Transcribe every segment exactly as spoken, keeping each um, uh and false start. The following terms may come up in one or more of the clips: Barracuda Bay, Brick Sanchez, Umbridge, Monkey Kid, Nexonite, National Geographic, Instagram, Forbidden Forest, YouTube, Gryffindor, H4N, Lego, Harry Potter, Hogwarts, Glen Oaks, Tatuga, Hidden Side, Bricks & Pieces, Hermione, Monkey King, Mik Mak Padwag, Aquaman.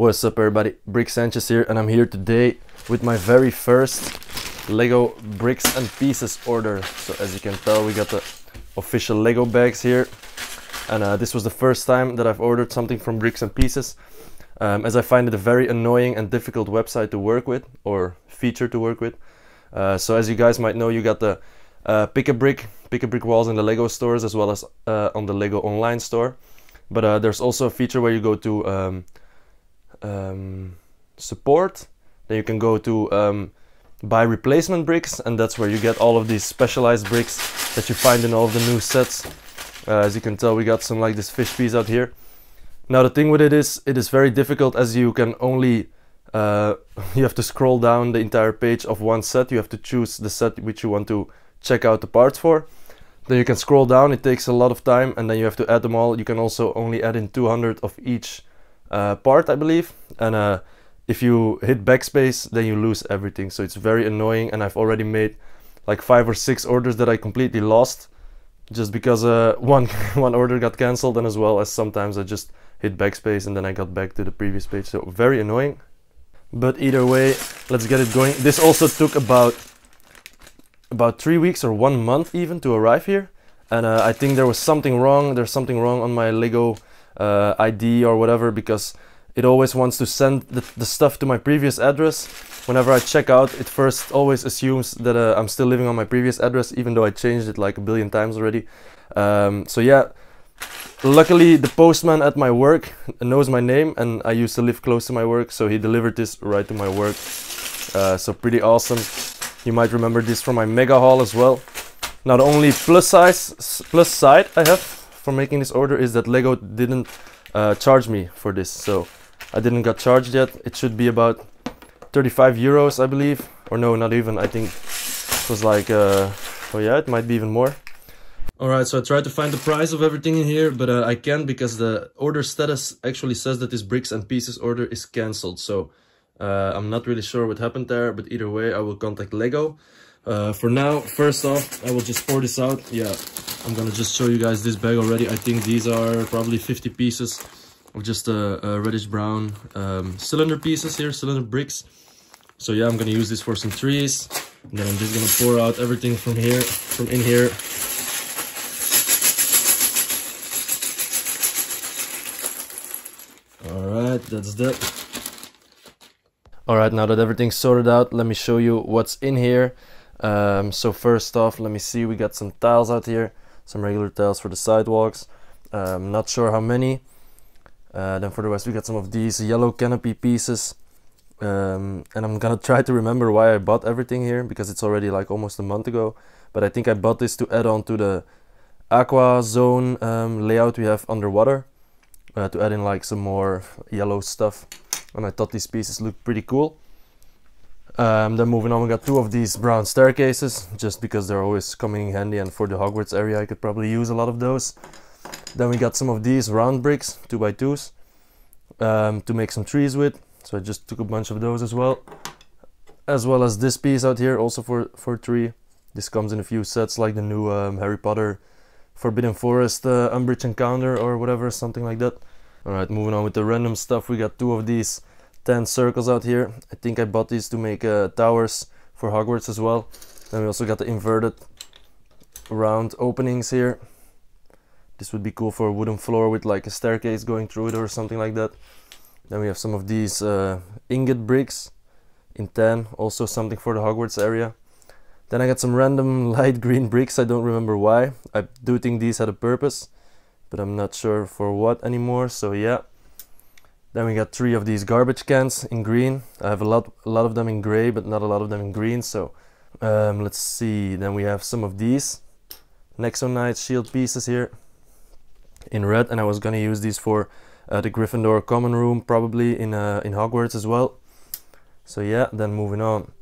What's up everybody, Brick Sanchez here, and I'm here today with my very first Lego bricks and pieces order. So as you can tell, we got the official Lego bags here, and uh, this was the first time that I've ordered something from Bricks and Pieces, um, as I find it a very annoying and difficult website to work with, or feature to work with. Uh, so as you guys might know, you got the uh, pick a brick, pick a brick walls in the Lego stores, as well as uh, on the Lego online store. But uh, there's also a feature where you go to um, um, support, then you can go to um, buy replacement bricks, and that's where you get all of these specialized bricks that you find in all of the new sets. Uh, as you can tell, we got some like this fish piece out here. Now the thing with it is, it is very difficult, as you can only, uh, you have to scroll down the entire page of one set. You have to choose the set which you want to check out the parts for. Then you can scroll down, it takes a lot of time, and then you have to add them all. You can also only add in two hundred of each uh, part, I believe. And uh, if you hit backspace, then you lose everything. So it's very annoying, and I've already made like five or six orders that I completely lost, just because uh, one, one order got cancelled, and as well as sometimes I just hit backspace and then I got back to the previous page. So very annoying. But either way, let's get it going. This also took about about three weeks or one month even to arrive here, and uh, I think there was something wrong there's something wrong on my Lego uh, I D or whatever, because it always wants to send the, the stuff to my previous address. Whenever I check out, it first always assumes that uh, I'm still living on my previous address, even though I changed it like a billion times already. Um, so yeah, luckily the postman at my work knows my name, and I used to live close to my work, so he delivered this right to my work. Uh, so pretty awesome. You might remember this from my mega haul as well. Now the only plus size, plus side I have for making this order is that Lego didn't uh, charge me for this. So I didn't got charged yet. It should be about thirty-five euros, I believe. Or no, not even. I think it was like, uh, oh yeah, it might be even more. Alright, so I tried to find the price of everything in here, but uh, I can't, because the order status actually says that this Bricks and Pieces order is cancelled. So Uh, I'm not really sure what happened there, but either way, I will contact Lego. Uh, for now, first off, I will just pour this out. Yeah, I'm gonna just show you guys this bag already. I think these are probably fifty pieces of just a, a reddish brown um, cylinder pieces here, cylinder bricks. So yeah, I'm gonna use this for some trees. And then I'm just gonna pour out everything from here, from in here. All right, that's that. Alright, now that everything's sorted out, let me show you what's in here. Um, so first off, let me see, we got some tiles out here. Some regular tiles for the sidewalks. Um, not sure how many. Uh, then for the rest, we got some of these yellow canopy pieces. Um, and I'm gonna try to remember why I bought everything here, because it's already like almost a month ago. But I think I bought this to add on to the aqua zone um, layout we have underwater. Uh, to add in like some more yellow stuff. And I thought these pieces looked pretty cool. Um, then moving on, we got two of these brown staircases, just because they're always coming in handy, and for the Hogwarts area I could probably use a lot of those. Then we got some of these round bricks, two by twos, um, to make some trees with, so I just took a bunch of those as well. As well as this piece out here, also for, for tree. This comes in a few sets, like the new um, Harry Potter Forbidden Forest uh, Umbridge encounter or whatever, something like that. Alright, moving on with the random stuff, we got two of these tan circles out here. I think I bought these to make uh, towers for Hogwarts as well. Then we also got the inverted round openings here. This would be cool for a wooden floor with like a staircase going through it or something like that. Then we have some of these uh, ingot bricks in tan, also something for the Hogwarts area. Then I got some random light green bricks, I don't remember why. I do think these had a purpose, but I'm not sure for what anymore, so yeah. Then we got three of these garbage cans in green. I have a lot, a lot of them in grey, but not a lot of them in green, so um, let's see. Then we have some of these Nexonite shield pieces here in red, and I was gonna use these for uh, the Gryffindor common room, probably in, uh, in Hogwarts as well. So yeah, then moving on.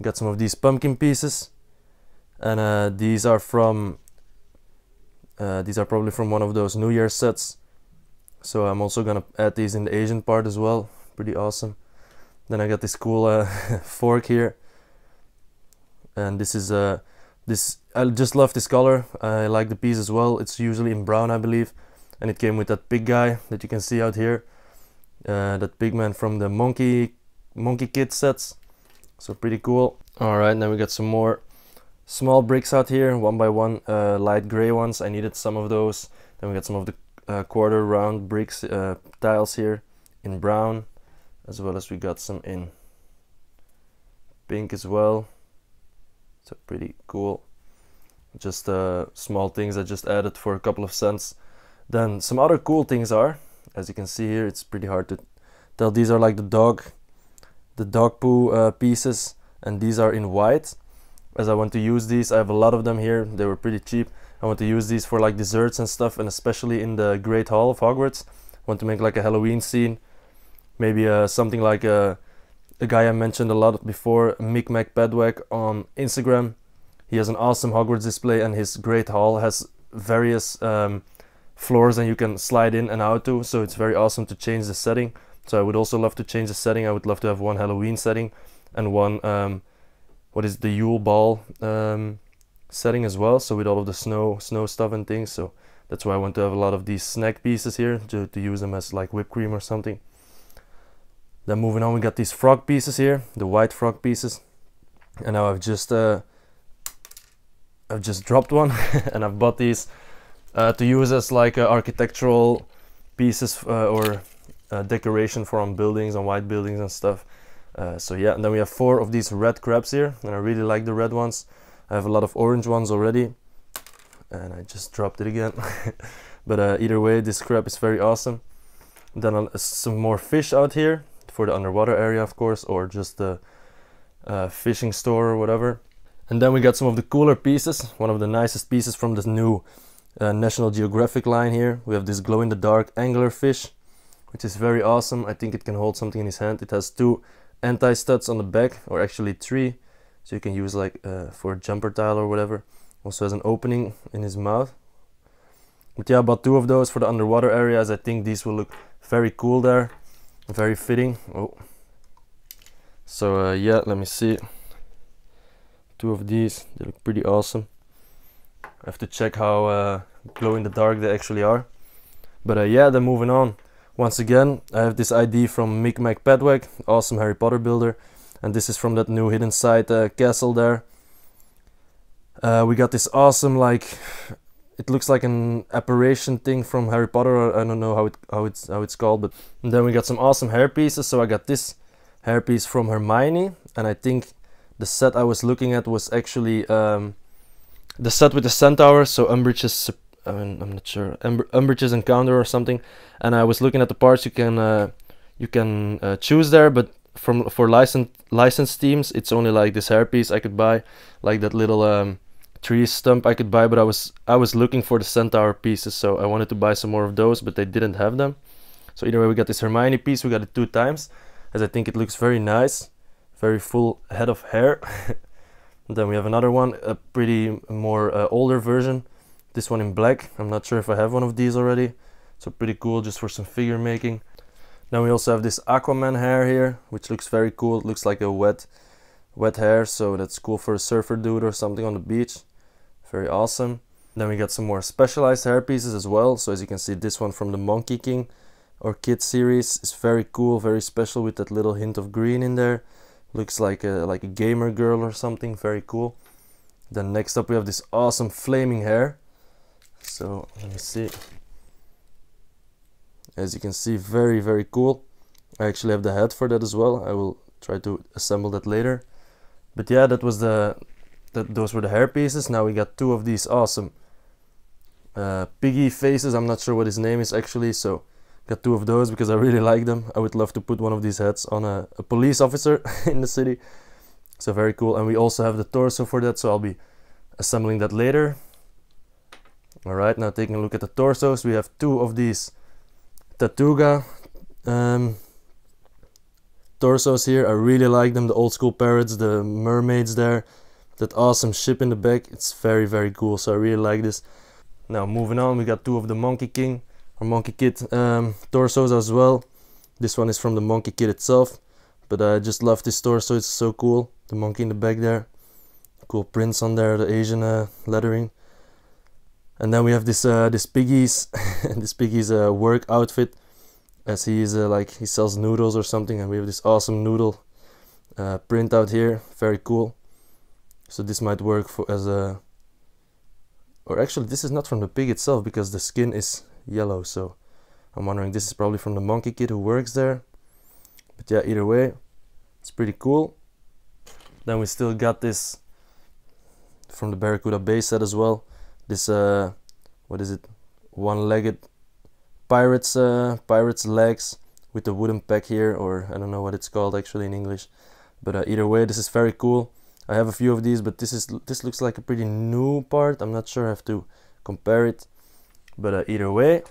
Got some of these pumpkin pieces, and uh, these are from Uh, these are probably from one of those New Year sets. So I'm also gonna add these in the Asian part as well. Pretty awesome. Then I got this cool uh, fork here. And this is, uh, this. I just love this color. I like the piece as well. It's usually in brown, I believe. And it came with that pig guy that you can see out here. uh, that pigment from the Monkey Monkey Kid sets. So pretty cool. All right, now we got some more small bricks out here, one by one, uh, light gray ones. I needed some of those. Then we got some of the uh, quarter round bricks, uh, tiles here in brown, as well as we got some in pink as well. So pretty cool. Just uh, small things I just added for a couple of cents. Then some other cool things are, as you can see here, it's pretty hard to tell. These are like the dog, the dog poo uh, pieces, and these are in white. As I want to use these, I have a lot of them here. They were pretty cheap. I want to use these for like desserts and stuff, and especially in the Great Hall of Hogwarts. I want to make like a Halloween scene. Maybe uh, something like a, a guy I mentioned a lot before, Mik Mak Padwag on Instagram. He has an awesome Hogwarts display, and his Great Hall has various um, floors that you can slide in and out to, so it's very awesome to change the setting. So I would also love to change the setting. I would love to have one Halloween setting and one, um, what is the Yule Ball um, setting as well, so with all of the snow snow stuff and things. So that's why I want to have a lot of these snack pieces here, to, to use them as like whipped cream or something. Then moving on, we got these frog pieces here, the white frog pieces. And now I've just... Uh, I've just dropped one and I've bought these uh, to use as like uh, architectural pieces uh, or uh, decoration for on buildings, on white buildings and stuff. Uh, so yeah, and then we have four of these red crabs here, and I really like the red ones. I have a lot of orange ones already, and I just dropped it again. But uh, either way, this crab is very awesome. Then uh, some more fish out here for the underwater area, of course, or just the uh, fishing store or whatever. And then we got some of the cooler pieces, one of the nicest pieces from this new uh, National Geographic line here. We have this glow-in-the-dark anglerfish, which is very awesome. I think it can hold something in his hand. It has two anti-studs on the back, or actually three, so you can use like uh, for a jumper tile or whatever. Also has an opening in his mouth. But yeah, I bought two of those for the underwater areas. I think these will look very cool there, very fitting. Oh, so uh, yeah, let me see. Two of these, they look pretty awesome. I have to check how uh, glow in the dark they actually are. But uh, yeah, then moving on. Once again, I have this I D from Mik Mak Padwag, awesome Harry Potter builder. And this is from that new Hidden Side uh, castle there. Uh, we got this awesome, like, it looks like an apparition thing from Harry Potter. I don't know how, it, how, it's, how it's called. But and then we got some awesome hair pieces. So I got this hair piece from Hermione, and I think the set I was looking at was actually um, the set with the centaur, so Umbridge's, I mean, I'm not sure, Umbridge's encounter or something. And I was looking at the parts you can uh, you can uh, choose there, but from for licensed licensed teams, it's only like this hairpiece I could buy, like that little um, tree stump I could buy. But I was I was looking for the centaur pieces, so I wanted to buy some more of those, but they didn't have them. So either way, we got this Hermione piece. We got it two times, as I think it looks very nice. Very full head of hair. Then we have another one, a pretty more uh, older version. This one in black. I'm not sure if I have one of these already. So pretty cool, just for some figure making. Now we also have this Aquaman hair here, which looks very cool. It looks like a wet, wet hair, so that's cool for a surfer dude or something on the beach. Very awesome. Then we got some more specialized hair pieces as well. So as you can see, this one from the Monkey King or Kid series is very cool, very special, with that little hint of green in there. Looks like a, like a gamer girl or something, very cool. Then next up we have this awesome flaming hair. So let me see. As you can see, very, very cool. I actually have the head for that as well. I will try to assemble that later. But yeah, that was the that those were the hair pieces. Now we got two of these awesome uh, piggy faces. I'm not sure what his name is actually, so got two of those because I really like them. I would love to put one of these hats on a, a police officer in the city. So very cool. And we also have the torso for that, so I'll be assembling that later. Alright, now taking a look at the torsos. We have two of these Tatuga um, torsos here. I really like them. The old school parrots, the mermaids there. That awesome ship in the back. It's very, very cool. So I really like this. Now moving on, we got two of the Monkey King. Or Monkey Kid um, torsos as well. This one is from the Monkey Kid itself, but I just love this torso. It's so cool. The monkey in the back there, cool prints on there, the Asian uh, lettering. And then we have this uh, this piggy's this piggy's uh, work outfit. as he's uh, like he sells noodles or something, and we have this awesome noodle uh, print out here. Very cool. So this might work for as a, or actually this is not from the pig itself because the skin is yellow, so I'm wondering this is probably from the Monkey Kid who works there. But yeah, either way, it's pretty cool. Then we still got this from the Barracuda Bay set as well, this uh what is it, one-legged pirates uh pirates legs with the wooden peg here, or I don't know what it's called actually in English, but uh, either way, this is very cool. I have a few of these, but this is this looks like a pretty new part. I'm not sure, I have to compare it, but uh, either way,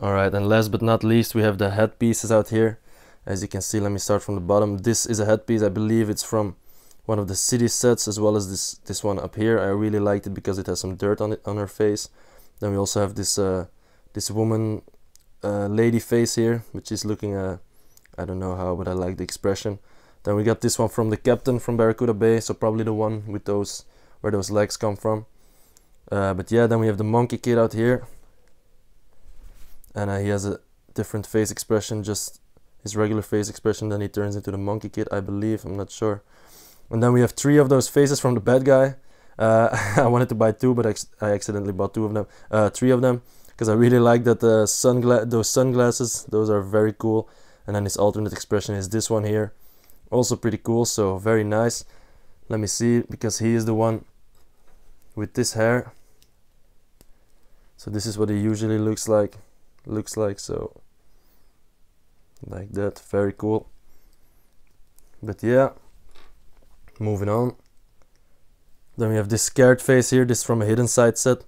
all right. And last but not least, we have the headpieces out here. As you can see, let me start from the bottom. This is a headpiece, I believe it's from one of the city sets, as well as this this one up here. I really liked it because it has some dirt on it, on her face. Then we also have this uh this woman uh lady face here, which is looking uh I don't know how, but I like the expression. Then we got this one from the captain from Barracuda Bay, so probably the one with those where those legs come from. Uh but yeah, then we have the Monkey Kid out here, and uh, he has a different face expression, just his regular face expression, then he turns into the Monkey Kid, I believe, I'm not sure. And then we have three of those faces from the bad guy. Uh, I wanted to buy two, but I, I accidentally bought two of them, uh, three of them, because I really like that uh, sungla those sunglasses. Those are very cool. And then his alternate expression is this one here, also pretty cool. So very nice. Let me see, because he is the one with this hair. So this is what he usually looks like. Looks like so, like that. Very cool. But yeah. Moving on, then we have this scared face here. This is from a Hidden Side set,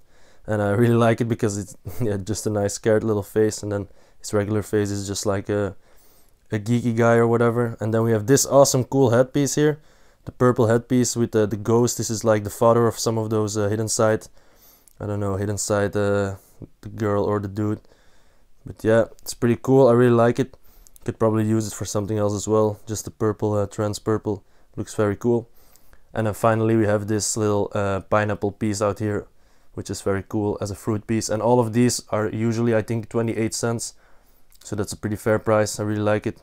and I really like it because it's yeah, just a nice scared little face, and then his regular face is just like a, a geeky guy or whatever. And then we have this awesome cool headpiece here, the purple headpiece with the, the ghost. This is like the father of some of those uh, Hidden Side, I don't know, Hidden Side, uh, the girl or the dude. But yeah, it's pretty cool, I really like it. Could probably use it for something else as well, just the purple, uh, trans purple. Looks very cool. And then finally we have this little uh, pineapple piece out here, which is very cool as a fruit piece. And all of these are usually, I think, twenty-eight cents, so that's a pretty fair price. I really like it.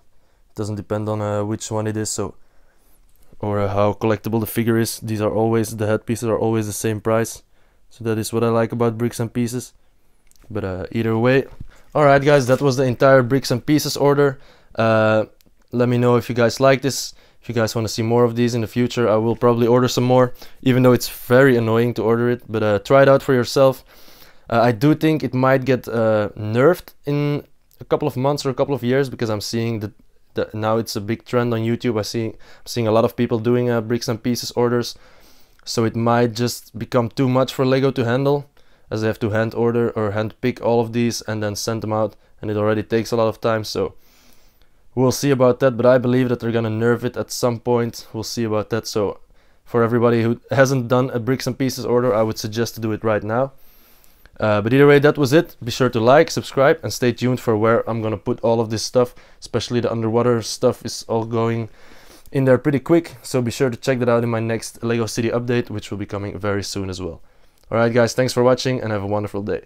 It doesn't depend on uh, which one it is, so or uh, how collectible the figure is. These are always, the head pieces are always the same price, so that is what I like about Bricks and Pieces. But uh, either way, all right guys, that was the entire Bricks and Pieces order. Uh, let me know if you guys like this. If you guys want to see more of these in the future, I will probably order some more, even though it's very annoying to order it, but uh, try it out for yourself. Uh, I do think it might get uh, nerfed in a couple of months or a couple of years, because I'm seeing that, that now it's a big trend on YouTube. I see, I'm seeing a lot of people doing uh, Bricks and Pieces orders, so it might just become too much for Lego to handle, as they have to hand order or hand pick all of these and then send them out, and it already takes a lot of time, so we'll see about that. But I believe that they're gonna nerf it at some point. We'll see about that. So for everybody who hasn't done a Bricks and Pieces order, I would suggest to do it right now. Uh, but either way, that was it. Be sure to like, subscribe, and stay tuned for where I'm gonna put all of this stuff. Especially the underwater stuff is all going in there pretty quick. So be sure to check that out in my next Lego City update, which will be coming very soon as well. Alright guys, thanks for watching and have a wonderful day.